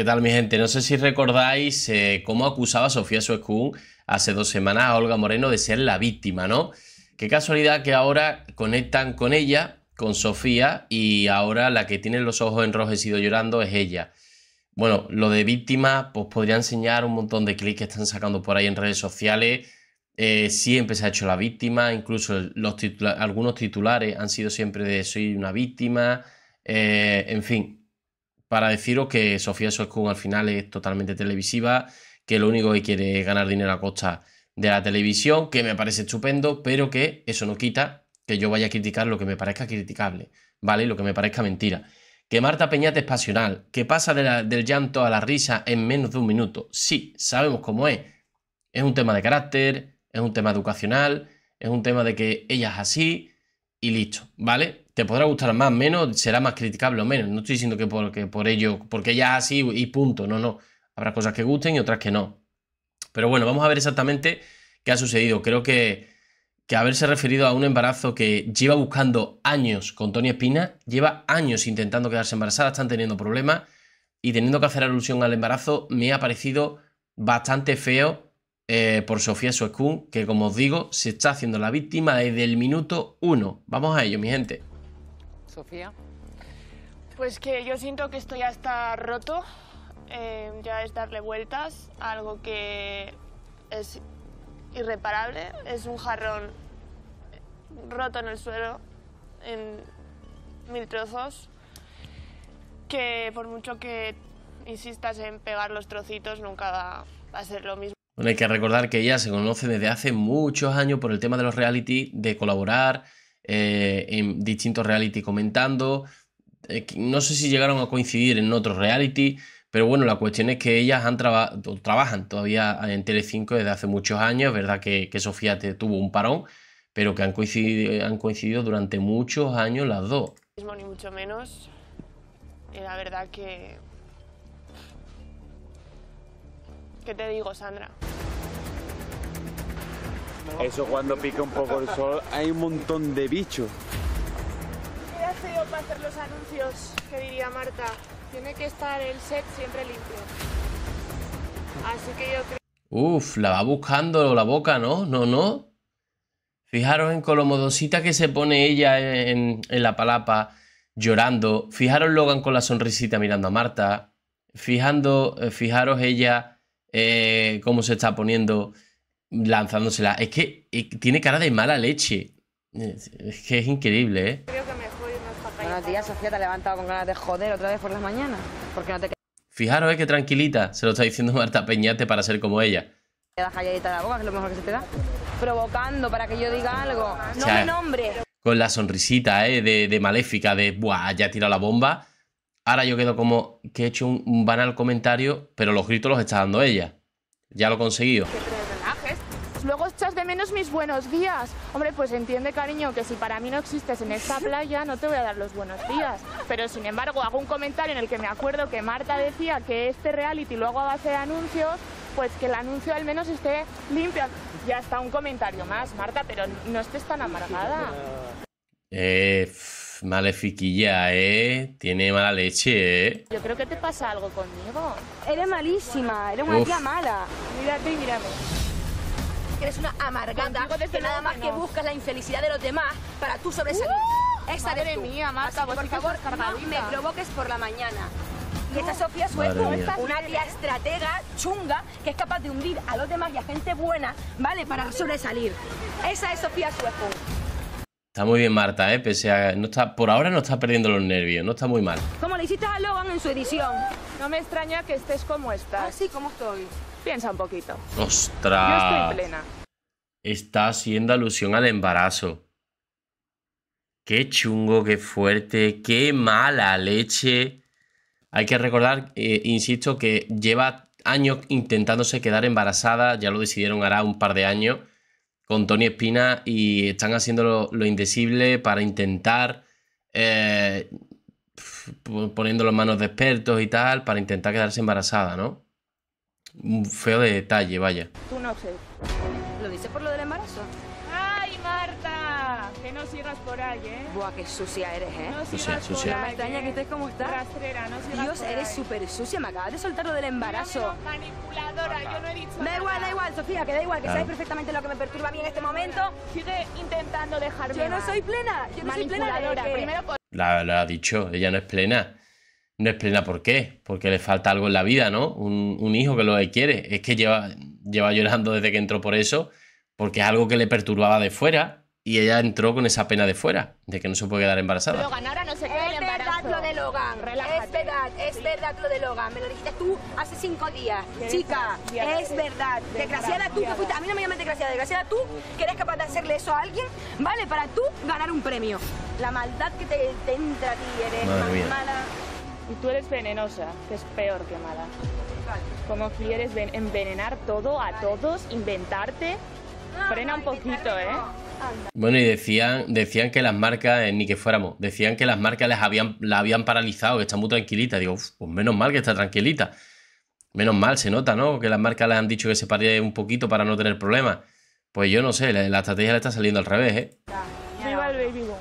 ¿Qué tal, mi gente? No sé si recordáis cómo acusaba a Sofía Suescún hace 2 semanas a Olga Moreno de ser la víctima, ¿no? Qué casualidad que ahora conectan con ella, con Sofía, y ahora la que tiene los ojos enrojecidos llorando es ella. Bueno, lo de víctima, pues podría enseñar un montón de clics que están sacando por ahí en redes sociales. Siempre se ha hecho la víctima, incluso algunos titulares han sido siempre de soy una víctima, en fin. Para deciros que Sofía Suescún al final es totalmente televisiva, que lo único que quiere es ganar dinero a costa de la televisión, que me parece estupendo, pero que eso no quita que yo vaya a criticar lo que me parezca criticable, ¿vale? Lo que me parezca mentira. Que Marta Peñate es pasional, que pasa del llanto a la risa en menos de 1 minuto. Sí, sabemos cómo es. Es un tema de carácter, es un tema educacional, es un tema de que ella es así y listo, ¿vale? Te podrá gustar más o menos, será más criticable o menos. No estoy diciendo que por ello, porque ella es así y punto. No, no. Habrá cosas que gusten y otras que no. Pero bueno, vamos a ver exactamente qué ha sucedido. Creo que haberse referido a un embarazo que lleva buscando años con Toni Espina, lleva años intentando quedarse embarazada, están teniendo problemas y teniendo que hacer alusión al embarazo, me ha parecido bastante feo por Sofía Suescún, que como os digo, se está haciendo la víctima desde el minuto 1. Vamos a ello, mi gente. Sofía. Pues que yo siento que esto ya está roto, ya es darle vueltas a algo que es irreparable, es un jarrón roto en el suelo, en 1000 trozos, que por mucho que insistas en pegar los trocitos nunca va a ser lo mismo. Bueno, hay que recordar que ella se conoce desde hace muchos años por el tema de los reality, de colaborar en distintos reality comentando, no sé si llegaron a coincidir en otros reality, pero bueno, la cuestión es que ellas trabajan todavía en Telecinco desde hace muchos años. Es verdad que Sofía tuvo un parón, pero que han coincidido durante muchos años las dos. Ni mucho menos, y la verdad que... ¿Qué te digo, Sandra? Eso cuando pica un poco el sol hay un montón de bichos. Era feo para hacer los anuncios, que diría Marta. Tiene que estar el set siempre limpio. Así que yo creo... Uf, la va buscando la boca, ¿no? No, no. Fijaros en Colomodosita que se pone ella en la palapa llorando. Fijaros Logan con la sonrisita mirando a Marta. Fijaros ella cómo se está poniendo... lanzándosela. Es que tiene cara de mala leche. Es que es increíble, ¿eh? Creo que me jode más papá. Buenos días, Sofía, te has levantado con ganas de joder otra vez por las mañanas. Porque no te... Fijaros, que tranquilita. Se lo está diciendo Marta Peñate para ser como ella. Te das calladita la boca, que es lo mejor que se te da. Provocando para que yo diga algo. No, o sea, me nombre. Con la sonrisita, de maléfica, de buah, ya ha tirado la bomba. Ahora yo quedo como que he hecho un banal comentario, pero los gritos los está dando ella. Ya lo he conseguido. Luego echas de menos mis buenos días. Hombre, pues entiende, cariño, que si para mí no existes en esta playa, no te voy a dar los buenos días. Pero, sin embargo, hago un comentario en el que me acuerdo que Marta decía que este reality lo hago a base de anuncios, pues que el anuncio al menos esté limpio. Ya está, un comentario más, Marta, pero no estés tan amargada. Malefiquilla, tiene mala leche, Yo creo que te pasa algo conmigo. Eres malísima, eres una tía mala. Mírate y mírame. Que eres una amargada, que nada más que buscas la infelicidad de los demás para tú sobresalir. Esa eres tú. Madre mía, Marta, por favor, no me provoques por la mañana. Y esta Sofía Suescún es una tía estratega chunga que es capaz de hundir a los demás y a gente buena, ¿vale? Para sobresalir. Esa es Sofía Suescún. Está muy bien Marta, pese a no está, por ahora no está perdiendo los nervios, no está muy mal. Como le hiciste a Logan en su edición. No me extraña que estés como estás. Así como estoy. Piensa un poquito. ¡Ostras! Yo estoy plena. Está haciendo alusión al embarazo. Qué chungo, qué fuerte, qué mala leche. Hay que recordar, insisto, que lleva años intentándose quedar embarazada. Ya lo decidieron hará un par de años con Toni Espina y están haciendo lo indecible para intentar... poniéndolo en manos de expertos y tal, para intentar quedarse embarazada, ¿no? Un feo de detalle, vaya. Tú no sé. ¿Lo dices por lo del embarazo? ¡Ay, Marta! Que no sigas por ahí, ¿eh? Buah, qué sucia eres, ¿eh? No sigas sucia. No me extraña que estés como estás. Rastrera, no sigas. Dios, por eres súper sucia. Me acabas de soltar lo del embarazo. Mira, manipuladora, yo no he dicho nada. Da igual, Sofía, que da igual, que sabes perfectamente lo que me perturba a mí en este momento. Sigue intentando dejarme. Yo no soy plena, yo no soy plena. Primero por... Lo ha dicho, ella no es plena. No es plena, ¿por qué? Porque le falta algo en la vida, ¿no? Un hijo que lo quiere. Es que lleva llorando desde que entró por eso, porque es algo que le perturbaba de fuera y ella entró con esa pena de fuera, de que no se puede quedar embarazada. Logan, ahora no se queda el embarazo. Es verdad lo de Logan, relájate. Es verdad lo de Logan. Me lo dijiste tú hace 5 días. Chica, es verdad. Desgraciada tú que fuiste. A mí no me llamas desgraciada. Desgraciada tú que eres capaz de hacerle eso a alguien, ¿vale? Para tú ganar un premio. La maldad que te entra a ti, eres más mala. Y tú eres venenosa, que es peor que mala. Como quieres envenenar todo a todos, inventarte. Frena un poquito, ¿eh? Bueno, y decían que las marcas, ni que fuéramos, decían que las marcas la habían paralizado, que está muy tranquilita. Digo, pues menos mal que está tranquilita. Menos mal, se nota, ¿no? Que las marcas les han dicho que se pare un poquito para no tener problemas. Pues yo no sé, la estrategia le está saliendo al revés, ¿eh? Viva el baby boom.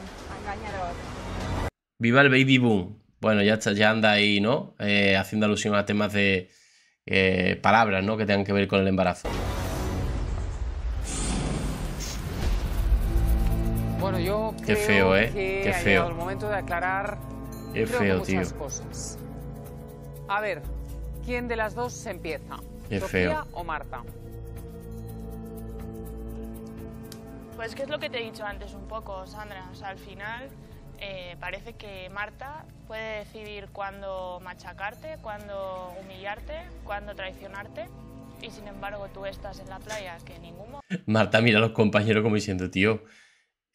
Viva el baby boom. Bueno, ya anda ahí, ¿no? Haciendo alusión a temas de palabras, ¿no? Que tengan que ver con el embarazo. Bueno, yo creo que ha llegado el momento de aclarar muchas cosas. A ver, ¿quién de las dos se empieza? ¿Sofía o Marta? Pues que es lo que te he dicho antes un poco, Sandra. O sea, al final... parece que Marta puede decidir cuándo machacarte, cuándo humillarte, cuándo traicionarte. Y sin embargo tú estás en la playa que en ningún momento... Marta mira a los compañeros como diciendo, tío,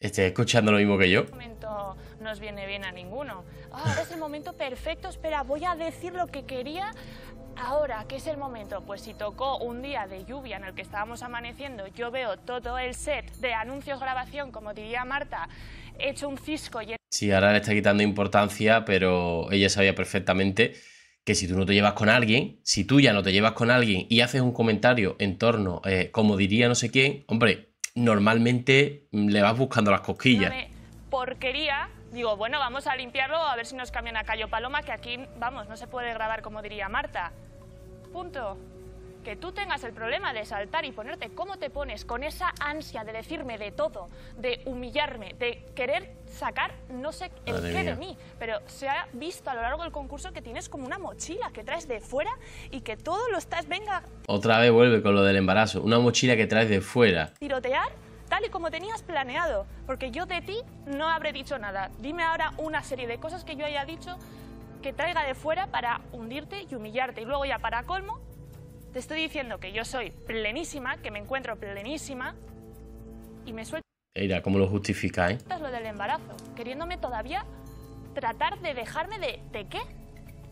¿estás escuchando lo mismo que yo? En ningún momento nos viene bien a ninguno. Ahora es el momento perfecto, espera, voy a decir lo que quería. Ahora, ¿qué es el momento? Pues si tocó un día de lluvia en el que estábamos amaneciendo, yo veo todo el set de anuncios, grabación, como diría Marta, hecho un cisco y... Sí, ahora le está quitando importancia, pero ella sabía perfectamente que si tú no te llevas con alguien, si tú ya no te llevas con alguien y haces un comentario en torno, como diría no sé quién, hombre, normalmente le vas buscando las cosquillas. Porquería, digo, bueno, vamos a limpiarlo, a ver si nos cambian a Cayo Paloma, que aquí, vamos, no se puede grabar como diría Marta. Punto. Que tú tengas el problema de saltar y ponerte cómo te pones con esa ansia de decirme de todo, de humillarme, de querer sacar no sé el qué de mí, pero se ha visto a lo largo del concurso que tienes como una mochila que traes de fuera y que todo lo estás, venga... Otra vez vuelve con lo del embarazo, una mochila que traes de fuera. Tirotear tal y como tenías planeado, porque yo de ti no habré dicho nada. Dime ahora una serie de cosas que yo haya dicho que traiga de fuera para hundirte y humillarte y luego ya para colmo... Te estoy diciendo que yo soy plenísima, que me encuentro plenísima y me suelto... Mira, ¿cómo lo justifica, eh? Esto es lo del embarazo, queriéndome todavía tratar de dejarme de... ¿De qué?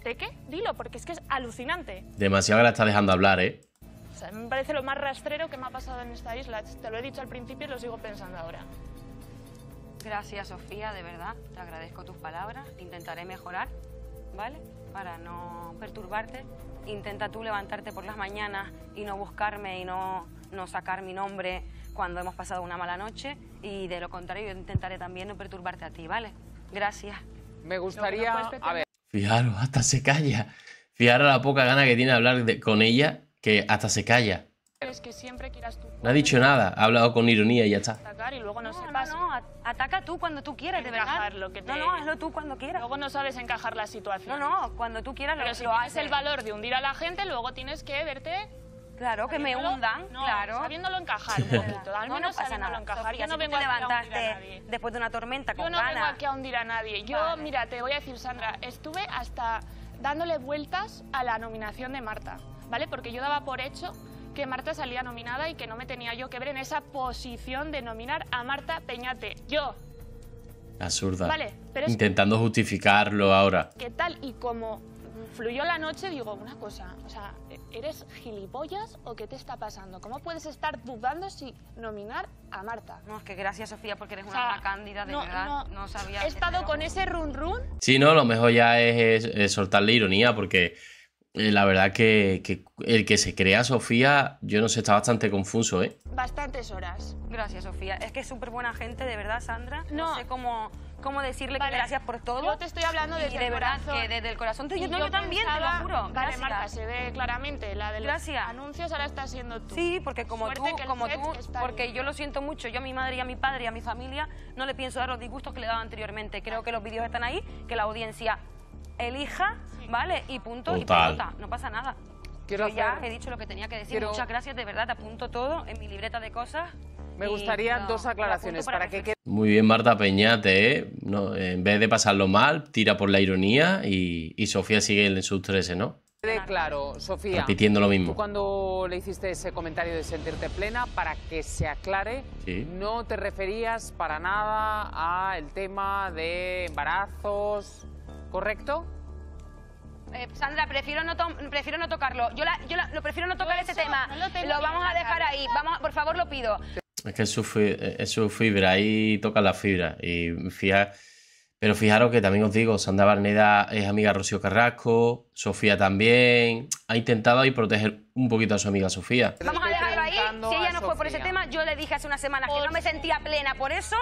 ¿De qué? Dilo, porque es que es alucinante. Demasiado que la está dejando hablar, ¿eh? O sea, me parece lo más rastrero que me ha pasado en esta isla. Te lo he dicho al principio y lo sigo pensando ahora. Gracias, Sofía, de verdad. Te agradezco tus palabras. Intentaré mejorar, ¿vale? Para no perturbarte. Intenta tú levantarte por las mañanas y no buscarme y no sacar mi nombre cuando hemos pasado una mala noche. Y de lo contrario, yo intentaré también no perturbarte a ti, ¿vale? Gracias. Me gustaría... a ver. Fijaros, hasta se calla. Fijaros la poca gana que tiene de hablar con ella, que hasta se calla. Es que siempre quieras tú. No ha dicho nada, ha hablado con ironía y ya está. Atacar y luego no se pasa. No, ataca tú cuando tú quieras, de verdad. No, hazlo tú cuando quieras. Luego no sabes encajar la situación. No, cuando tú quieras lo haces. Pero si tienes el valor de hundir a la gente, luego tienes que verte... Claro, que me hundan, claro. Sabiéndolo encajar un poquito. Al menos sabiéndolo encajar. Yo no vengo a hundir a nadie. Después de una tormenta con ganas. Yo no vengo aquí a hundir a nadie. Yo, mira, te voy a decir, Sandra, estuve hasta dándole vueltas a la nominación de Marta, ¿vale? Porque yo daba por hecho... que Marta salía nominada y que no me tenía yo que ver en esa posición de nominar a Marta Peñate. Yo. Absurda. Vale, pero intentando justificarlo ahora. ¿Qué tal? Y como fluyó la noche, digo una cosa. O sea, ¿eres gilipollas o qué te está pasando? ¿Cómo puedes estar dudando si nominar a Marta? No, es que gracias, Sofía, porque eres una cándida, de verdad. No sabía... He estado con ese run run. Sí, no, lo mejor ya es soltar la ironía porque... La verdad que el que se crea Sofía, yo no sé, está bastante confuso, ¿eh? Bastantes horas. Gracias, Sofía. Es que es súper buena gente, de verdad, Sandra. No sé cómo decirle que gracias por todo. Yo te estoy hablando desde el corazón. Que desde el corazón. Yo no, yo también, te lo juro. Vale, Marta, se ve claramente la de los anuncios, ahora estás siendo tú. Sí, porque como tú, porque yo lo siento mucho. Yo a mi madre y a mi padre y a mi familia no le pienso dar los disgustos que le he dado anteriormente. Creo que los vídeos están ahí, que la audiencia elija, ¿vale? Y punto, y punto. No pasa nada. Quiero ya he dicho lo que tenía que decir. Quiero... Muchas gracias, de verdad, apunto todo en mi libreta de cosas. Me gustaría dos aclaraciones para que quede... Muy bien, Marta Peñate, ¿eh? No, en vez de pasarlo mal, tira por la ironía y Sofía sigue en sus 13, ¿no? Claro, Sofía. Repitiendo lo mismo. Tú cuando le hiciste ese comentario de sentirte plena, para que se aclare, no te referías para nada al tema de embarazos... ¿Correcto? Sandra, prefiero no tocarlo. Yo prefiero no tocar ese tema. Lo vamos a dejar ahí. Vamos, por favor, lo pido. Es que es su fibra, ahí toca la fibra. Y pero fijaros que también os digo, Sandra Barneda es amiga de Rocío Carrasco, Sofía también. Ha intentado ahí proteger un poquito a su amiga Sofía. Vamos a dejarlo ahí. Si ella no fue por ese tema, yo le dije hace unas semanas que no me sentía plena por eso.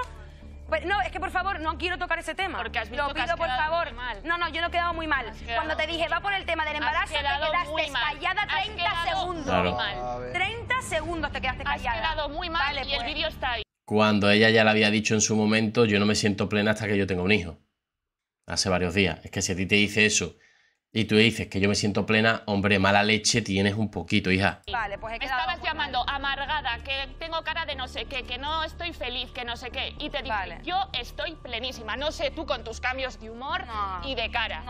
No, es que por favor, no quiero tocar ese tema. Porque has visto lo pido, que has por favor. No, no, yo no he quedado muy mal. Cuando te dije, va por el tema del embarazo, te quedaste callada 30 segundos. Claro. 30 segundos te quedaste callada. Has quedado muy mal, vale, y pues el vídeo está ahí. Cuando ella ya le había dicho en su momento, yo no me siento plena hasta que yo tenga un hijo. Hace varios días. Es que si a ti te dice eso y tú dices que yo me siento plena, hombre, mala leche tienes un poquito, hija. Vale, pues me estabas llamando amargada, que tengo cara de no sé qué, que no estoy feliz, que no sé qué. Y te dije, yo estoy plenísima. No sé tú con tus cambios de humor y de cara.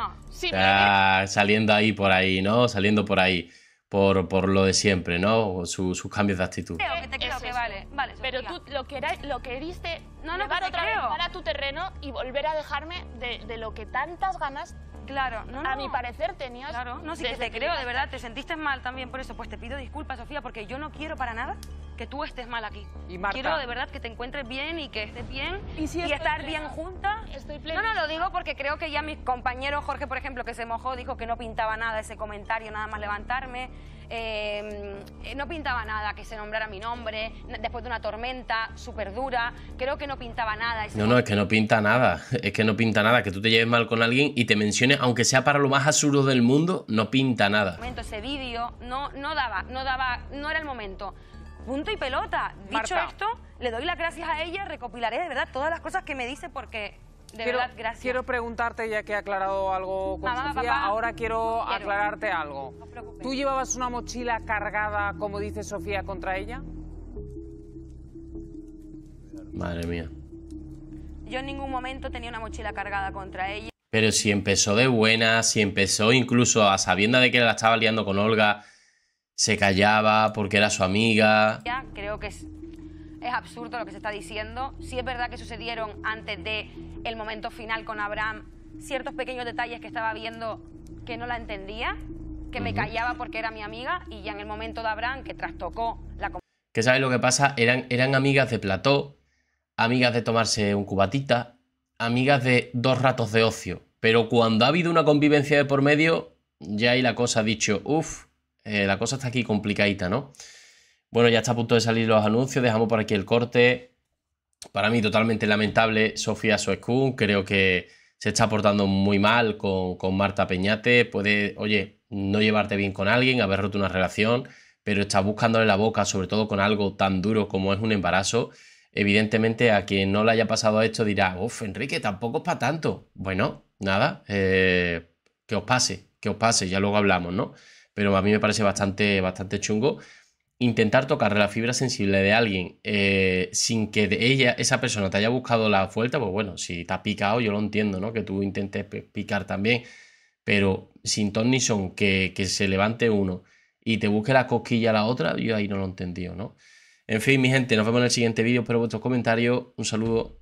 Saliendo ahí por ahí, ¿no? Saliendo por ahí. Por lo de siempre, ¿no? Sus cambios de actitud. Creo que te creo que vale. Pero tú lo queriste llevar otra vez para tu terreno y volver a dejarme de lo que tantas ganas... Claro, a mi parecer tenías... Claro, no, sí que te creo, de verdad, te sentiste mal también por eso. Pues te pido disculpas, Sofía, porque yo no quiero para nada que tú estés mal aquí. Y Marta... Quiero de verdad que te encuentres bien y que estés bien y estar bien juntas. Estoy plena. No, no, lo digo porque creo que ya mis compañeros, Jorge, por ejemplo, que se mojó, dijo que no pintaba nada ese comentario, nada más levantarme. No pintaba nada que se nombrara mi nombre después de una tormenta súper dura. Creo que no pintaba nada. No, es que no pinta nada. Es que no pinta nada. Que tú te lleves mal con alguien y te menciones, aunque sea para lo más absurdo del mundo, no pinta nada. Ese vídeo no era el momento. Punto y pelota. Dicho esto, le doy las gracias a ella. Recopilaré de verdad todas las cosas que me dice porque... De verdad, gracias. Quiero preguntarte, ya que he aclarado algo con Sofía, papá, ahora quiero aclararte algo. No te preocupes. ¿Tú llevabas una mochila cargada, como dice Sofía, contra ella? Madre mía. Yo en ningún momento tenía una mochila cargada contra ella. Pero si empezó de buena, si empezó incluso a sabienda de que la estaba liando con Olga, se callaba porque era su amiga. Ya, creo que es absurdo lo que se está diciendo. Sí es verdad que sucedieron antes del momento final con Abraham ciertos pequeños detalles que estaba viendo que no la entendía, que me callaba porque era mi amiga y ya en el momento de Abraham que trastocó la... Que sabes lo que pasa, eran amigas de plató, amigas de tomarse un cubatita, amigas de dos ratos de ocio. Pero cuando ha habido una convivencia de por medio, ya ahí la cosa ha dicho, la cosa está aquí complicadita, ¿no? Bueno, ya está a punto de salir los anuncios, dejamos por aquí el corte. Para mí totalmente lamentable Sofía Suescún, creo que se está portando muy mal con Marta Peñate. Puede, oye, no llevarte bien con alguien, haber roto una relación, pero está buscándole la boca, sobre todo con algo tan duro como es un embarazo. Evidentemente a quien no le haya pasado esto dirá, Enrique, tampoco es para tanto. Bueno, nada, que os pase, ya luego hablamos, ¿no? Pero a mí me parece bastante chungo. Intentar tocar la fibra sensible de alguien sin que de ella, esa persona te haya buscado la vuelta, pues bueno, si te ha picado yo lo entiendo, ¿no? Que tú intentes picar también, pero sin ton ni son, que se levante uno y te busque la cosquilla a la otra, yo ahí no lo he entendido, ¿no? En fin, mi gente, nos vemos en el siguiente vídeo, espero vuestros comentarios, un saludo.